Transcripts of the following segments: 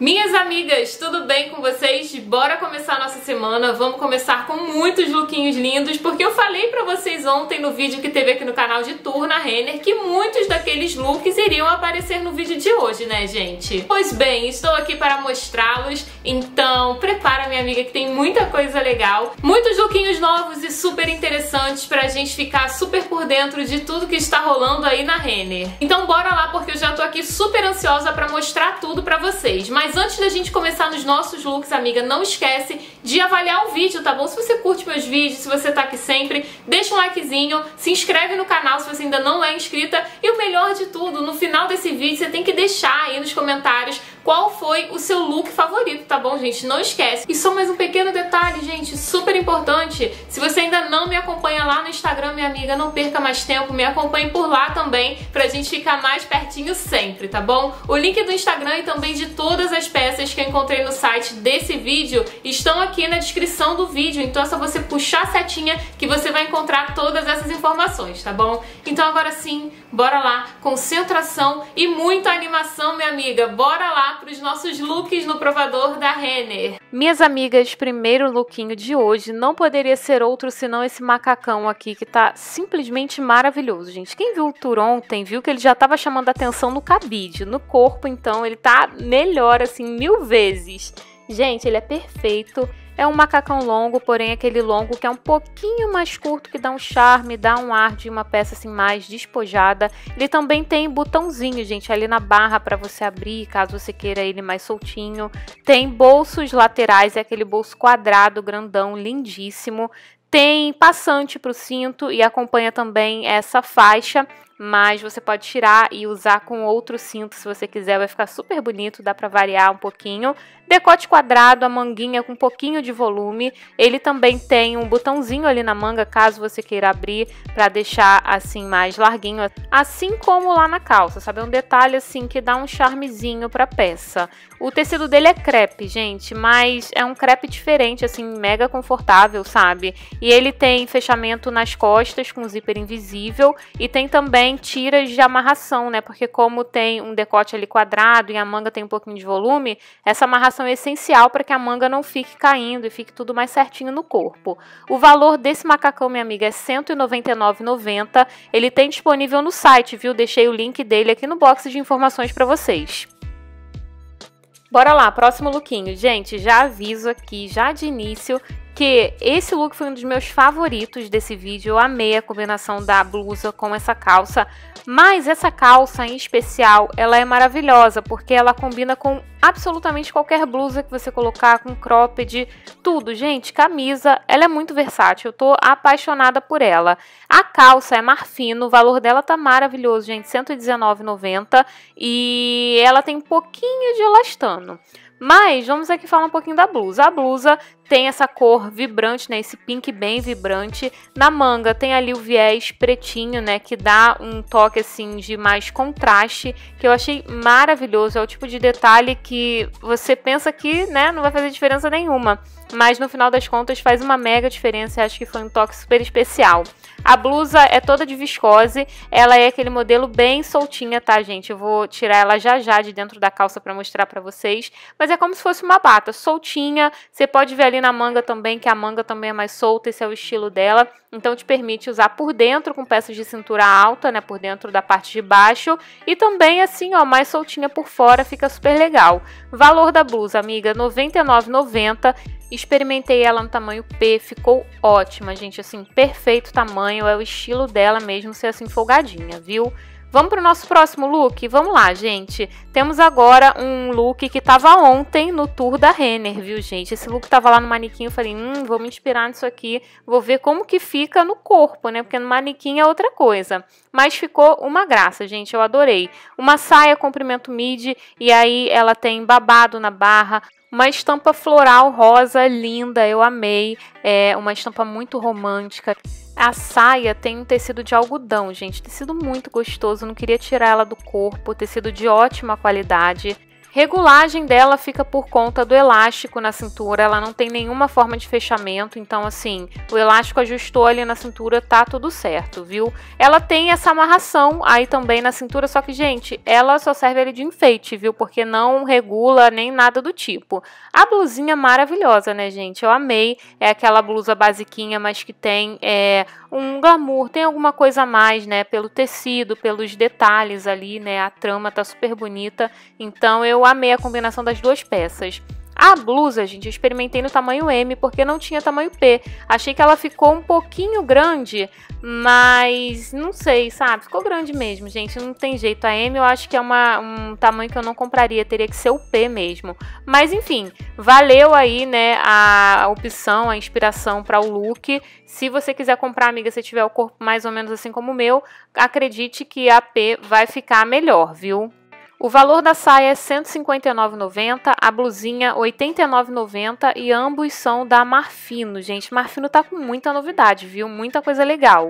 Minhas amigas, tudo bem com vocês? Bora começar a nossa semana, vamos começar com muitos lookinhos lindos, porque eu falei pra vocês ontem no vídeo que teve aqui no canal de tour na Renner que muitos daqueles looks iriam aparecer no vídeo de hoje, né, gente? Pois bem, estou aqui para mostrá-los, então prepara, minha amiga, que tem muita coisa legal, muitos lookinhos novos e super interessantes pra gente ficar super por dentro de tudo que está rolando aí na Renner. Então bora lá, porque eu já tô aqui super ansiosa pra mostrar tudo pra vocês, mas antes da gente começar nos nossos looks, amiga, não esquece de avaliar o vídeo, tá bom? Se você curte meus vídeos, se você tá aqui sempre, deixa um likezinho, se inscreve no canal se você ainda não é inscrita, e o melhor de tudo, no final desse vídeo você tem que deixar aí nos comentários qual foi o seu look favorito, tá bom, gente? Não esquece. E só mais um pequeno detalhe, gente, super importante, se você ainda não me acompanha lá no Instagram, minha amiga, não perca mais tempo, me acompanhe por lá também, pra gente ficar mais pertinho sempre, tá bom? O link do Instagram e também de todas as peças que eu encontrei no site desse vídeo estão aqui na descrição do vídeo, então é só você puxar a setinha que você vai encontrar todas essas informações, tá bom? Então agora sim, bora lá, concentração e muita animação, minha amiga, bora lá para os nossos looks no provador da Renner. Minhas amigas, primeiro lookinho de hoje não poderia ser outro senão esse macacão aqui que tá simplesmente maravilhoso, gente. Quem viu o tour ontem viu que ele já tava chamando atenção no cabide, no corpo, então ele tá melhor assim mil vezes. Gente, ele é perfeito. É um macacão longo, porém aquele longo que é um pouquinho mais curto, que dá um charme, dá um ar de uma peça assim mais despojada. Ele também tem botãozinho, gente, ali na barra para você abrir, caso você queira ele mais soltinho. Tem bolsos laterais, é aquele bolso quadrado, grandão, lindíssimo. Tem passante para o cinto e acompanha também essa faixa, mas você pode tirar e usar com outro cinto se você quiser, vai ficar super bonito, dá pra variar um pouquinho. Decote quadrado, a manguinha com um pouquinho de volume, ele também tem um botãozinho ali na manga, caso você queira abrir pra deixar assim mais larguinho, assim como lá na calça, sabe? É um detalhe assim que dá um charmezinho pra peça. O tecido dele é crepe, gente, mas é um crepe diferente, assim, mega confortável, sabe? E ele tem fechamento nas costas com zíper invisível e tem também tiras de amarração, né? Porque como tem um decote ali quadrado e a manga tem um pouquinho de volume, essa amarração é essencial para que a manga não fique caindo e fique tudo mais certinho no corpo. O valor desse macacão, minha amiga, é R$ 199,90. Ele tem disponível no site, viu? Deixei o link dele aqui no box de informações para vocês. Bora lá, próximo lookinho. Gente, já aviso aqui, já de início, que esse look foi um dos meus favoritos desse vídeo. Eu amei a combinação da blusa com essa calça, mas essa calça em especial, ela é maravilhosa, porque ela combina com absolutamente qualquer blusa que você colocar, com cropped, tudo, gente, camisa, ela é muito versátil, eu tô apaixonada por ela. A calça é Marfino, o valor dela tá maravilhoso, gente, R$ 119,90, e ela tem um pouquinho de elastano. Mas vamos aqui falar um pouquinho da blusa. A blusa tem essa cor vibrante, né? Esse pink bem vibrante. Na manga tem ali o viés pretinho, né? Que dá um toque assim de mais contraste, que eu achei maravilhoso. É o tipo de detalhe que você pensa que, né, não vai fazer diferença nenhuma, mas no final das contas faz uma mega diferença. Acho que foi um toque super especial. A blusa é toda de viscose, ela é aquele modelo bem soltinha, tá, gente? Eu vou tirar ela já já de dentro da calça pra mostrar pra vocês, mas é como se fosse uma bata soltinha. Você pode ver ali na manga também, que a manga também é mais solta, esse é o estilo dela, então te permite usar por dentro com peças de cintura alta, né, por dentro da parte de baixo, e também assim, ó, mais soltinha por fora, fica super legal. Valor da blusa, amiga, R$ 99,90. Experimentei ela no tamanho P, ficou ótima, gente, assim, perfeito tamanho, é o estilo dela mesmo, ser assim folgadinha, viu? Vamos pro nosso próximo look? Vamos lá, gente. Temos agora um look que tava ontem no tour da Renner, viu, gente? Esse look tava lá no manequim, eu falei, vou me inspirar nisso aqui, vou ver como que fica no corpo, né? Porque no manequim é outra coisa. Mas ficou uma graça, gente, eu adorei. Uma saia comprimento midi, e aí ela tem babado na barra, uma estampa floral rosa linda, eu amei, é uma estampa muito romântica. A saia tem um tecido de algodão, gente, tecido muito gostoso, não queria tirar ela do corpo, tecido de ótima qualidade. Regulagem dela fica por conta do elástico na cintura, ela não tem nenhuma forma de fechamento, então assim, o elástico ajustou ali na cintura, tá tudo certo, viu? Ela tem essa amarração aí também na cintura, só que, gente, ela só serve ali de enfeite, viu? Porque não regula nem nada do tipo. A blusinha maravilhosa, né, gente? Eu amei, é aquela blusa basiquinha, mas que tem um glamour, tem alguma coisa a mais, né? Pelo tecido, pelos detalhes ali, né? A trama tá super bonita, então eu amei a combinação das duas peças. A blusa, gente, eu experimentei no tamanho M, porque não tinha tamanho P. Achei que ela ficou um pouquinho grande, mas não sei, sabe? Ficou grande mesmo, gente, não tem jeito. A M eu acho que é um tamanho que eu não compraria, teria que ser o P mesmo. Mas enfim, valeu aí, né, a opção, a inspiração para o look. Se você quiser comprar, amiga, se tiver o corpo mais ou menos assim como o meu, acredite que a P vai ficar melhor, viu? O valor da saia é R$ 159,90, a blusinha R$ 89,90 e ambos são da Marfino. Gente, Marfino tá com muita novidade, viu? Muita coisa legal.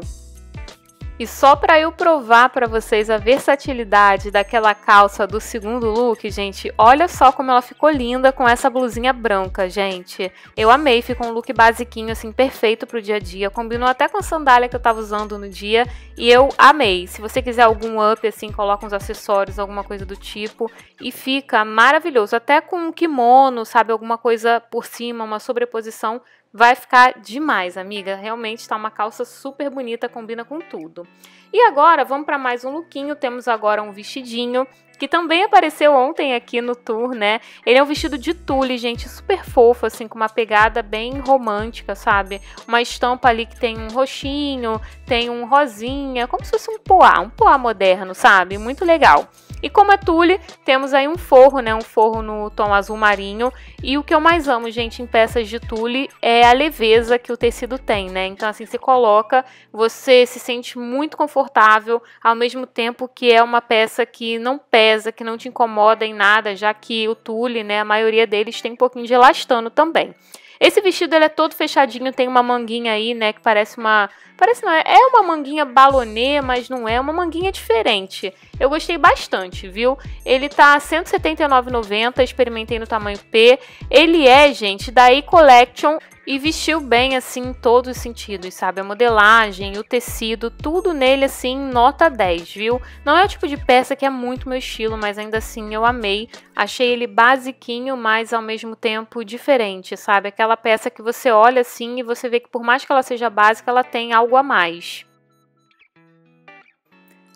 E só para eu provar para vocês a versatilidade daquela calça do segundo look, gente, olha só como ela ficou linda com essa blusinha branca, gente. Eu amei, ficou um look basiquinho, assim, perfeito pro dia a dia, combinou até com a sandália que eu tava usando no dia e eu amei. Se você quiser algum up, assim, coloca uns acessórios, alguma coisa do tipo e fica maravilhoso. Até com um kimono, sabe, alguma coisa por cima, uma sobreposição, vai ficar demais, amiga. Realmente tá uma calça super bonita, combina com tudo. E agora, vamos para mais um lookinho. Temos agora um vestidinho, que também apareceu ontem aqui no tour, né? Ele é um vestido de tule, gente, super fofo, assim, com uma pegada bem romântica, sabe? Uma estampa ali que tem um roxinho, tem um rosinha, como se fosse um poá moderno, sabe? Muito legal. E como é tule, temos aí um forro, né? Um forro no tom azul marinho. E o que eu mais amo, gente, em peças de tule é a leveza que o tecido tem, né? Então, assim, você coloca, você se sente muito confortável, ao mesmo tempo que é uma peça que não perde, que não te incomoda em nada, já que o tule, né, a maioria deles tem um pouquinho de elastano também. Esse vestido ele é todo fechadinho, tem uma manguinha aí, né, que parece uma... Parece não, é uma manguinha balonê, mas não é, uma manguinha diferente. Eu gostei bastante, viu? Ele tá R$ 179,90, experimentei no tamanho P. Ele é, gente, da E-Collection e vestiu bem, assim, em todos os sentidos, sabe? A modelagem, o tecido, tudo nele, assim, nota 10, viu? Não é o tipo de peça que é muito meu estilo, mas ainda assim eu amei. Achei ele basiquinho, mas ao mesmo tempo diferente, sabe? Aquela peça que você olha assim e você vê que por mais que ela seja básica, ela tem algo a mais.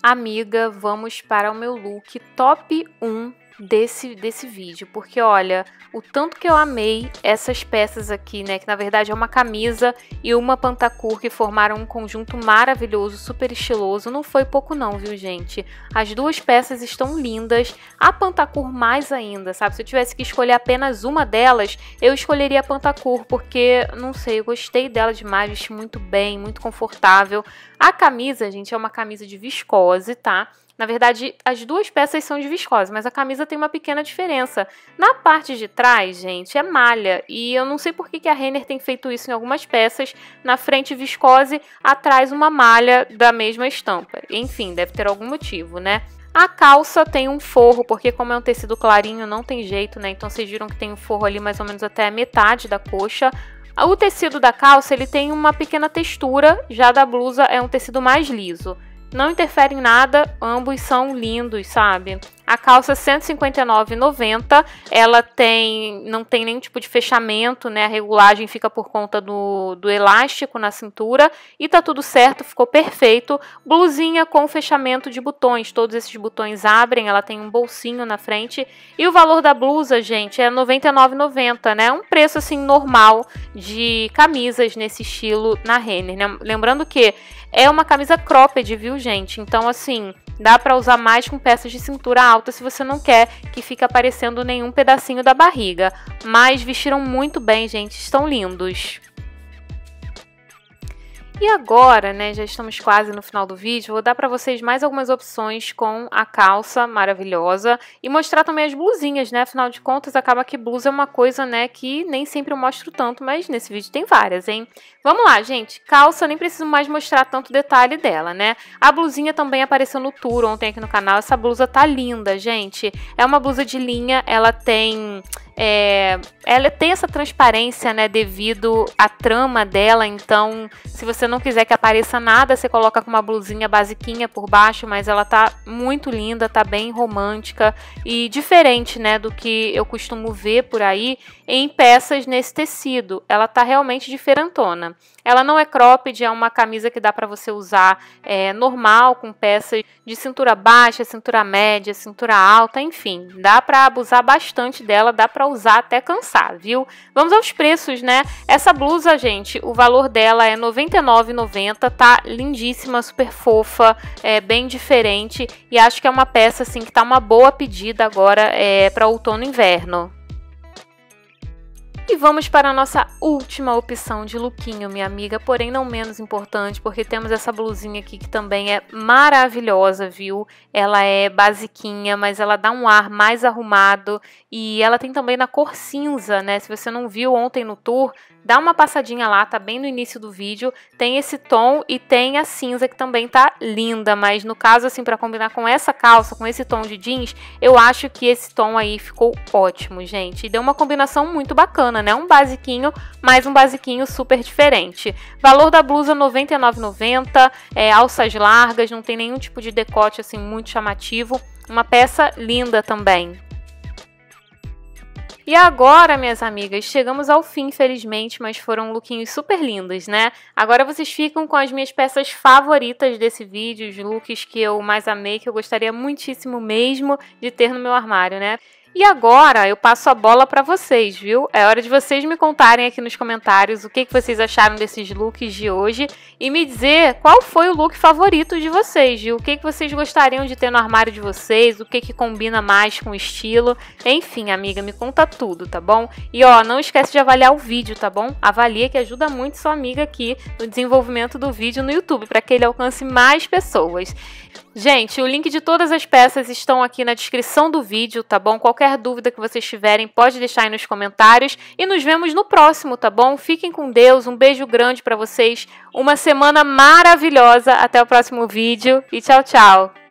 Amiga, vamos para o meu look top 1 desse vídeo, porque olha, o tanto que eu amei essas peças aqui, né, que na verdade é uma camisa e uma pantacur que formaram um conjunto maravilhoso, super estiloso, não foi pouco não, viu, gente? As duas peças estão lindas, a pantacur mais ainda, sabe? Se eu tivesse que escolher apenas uma delas, eu escolheria a pantacur, porque, não sei, eu gostei dela demais, vesti muito bem, muito confortável. A camisa, gente, é uma camisa de viscose, tá? Na verdade, as duas peças são de viscose, mas a camisa tem uma pequena diferença. Na parte de trás, gente, é malha. E eu não sei por que a Renner tem feito isso em algumas peças. Na frente, viscose, atrás uma malha da mesma estampa. Enfim, deve ter algum motivo, né? A calça tem um forro, porque como é um tecido clarinho, não tem jeito, né? Então vocês viram que tem um forro ali mais ou menos até a metade da coxa. O tecido da calça, ele tem uma pequena textura, já da blusa é um tecido mais liso. Não interfere em nada, ambos são lindos, sabe? A calça R$ 159,90, ela tem, não tem nenhum tipo de fechamento, né? A regulagem fica por conta do elástico na cintura e tá tudo certo, ficou perfeito. Blusinha com fechamento de botões, todos esses botões abrem, ela tem um bolsinho na frente. E o valor da blusa, gente, é R$ 99,90, né? Um preço, assim, normal de camisas nesse estilo na Renner, né? Lembrando que é uma camisa cropped, viu, gente? Então, assim, dá pra usar mais com peças de cintura alta se você não quer que fique aparecendo nenhum pedacinho da barriga. Mas vestiram muito bem, gente. Estão lindos. E agora, né, já estamos quase no final do vídeo, vou dar para vocês mais algumas opções com a calça maravilhosa e mostrar também as blusinhas, né, afinal de contas acaba que blusa é uma coisa, né, que nem sempre eu mostro tanto, mas nesse vídeo tem várias, hein. Vamos lá, gente, calça eu nem preciso mais mostrar tanto detalhe dela, né, a blusinha também apareceu no tour ontem aqui no canal, essa blusa tá linda, gente, é uma blusa de linha, ela tem essa transparência, né, devido à trama dela, então se você não quiser que apareça nada, você coloca com uma blusinha basiquinha por baixo, mas ela tá muito linda, tá bem romântica e diferente, né, do que eu costumo ver por aí em peças nesse tecido, ela tá realmente diferentona. Ela não é cropped, é uma camisa que dá pra você usar normal, com peças de cintura baixa, cintura média, cintura alta, enfim, dá pra abusar bastante dela, dá pra usar até cansar, viu? Vamos aos preços, né? Essa blusa, gente, o valor dela é R$ 99,90, tá lindíssima, super fofa, bem diferente, e acho que é uma peça, assim, que tá uma boa pedida agora pra outono e inverno. E vamos para a nossa última opção de lookinho, minha amiga, porém não menos importante, porque temos essa blusinha aqui que também é maravilhosa, viu? Ela é basiquinha, mas ela dá um ar mais arrumado e ela tem também na cor cinza, né? Se você não viu ontem no tour, dá uma passadinha lá, tá bem no início do vídeo, tem esse tom e tem a cinza que também tá linda, mas no caso, assim, pra combinar com essa calça, com esse tom de jeans, eu acho que esse tom aí ficou ótimo, gente, e deu uma combinação muito bacana, né? Um basiquinho, mais um basiquinho super diferente. Valor da blusa R$ 99,90, alças largas, não tem nenhum tipo de decote assim muito chamativo, uma peça linda também. E agora, minhas amigas, chegamos ao fim, infelizmente, mas foram lookinhos super lindos, né? Agora vocês ficam com as minhas peças favoritas desse vídeo, os looks que eu mais amei, que eu gostaria muitíssimo mesmo de ter no meu armário, né? E agora eu passo a bola para vocês, viu? É hora de vocês me contarem aqui nos comentários o que vocês acharam desses looks de hoje e me dizer qual foi o look favorito de vocês, viu? O que vocês gostariam de ter no armário de vocês, o que combina mais com o estilo. Enfim, amiga, me conta tudo, tá bom? E ó, não esquece de avaliar o vídeo, tá bom? Avalia que ajuda muito sua amiga aqui no desenvolvimento do vídeo no YouTube, para que ele alcance mais pessoas. Gente, o link de todas as peças estão aqui na descrição do vídeo, tá bom? Qualquer dúvida que vocês tiverem, pode deixar aí nos comentários. E nos vemos no próximo, tá bom? Fiquem com Deus, um beijo grande pra vocês, uma semana maravilhosa, até o próximo vídeo e tchau, tchau!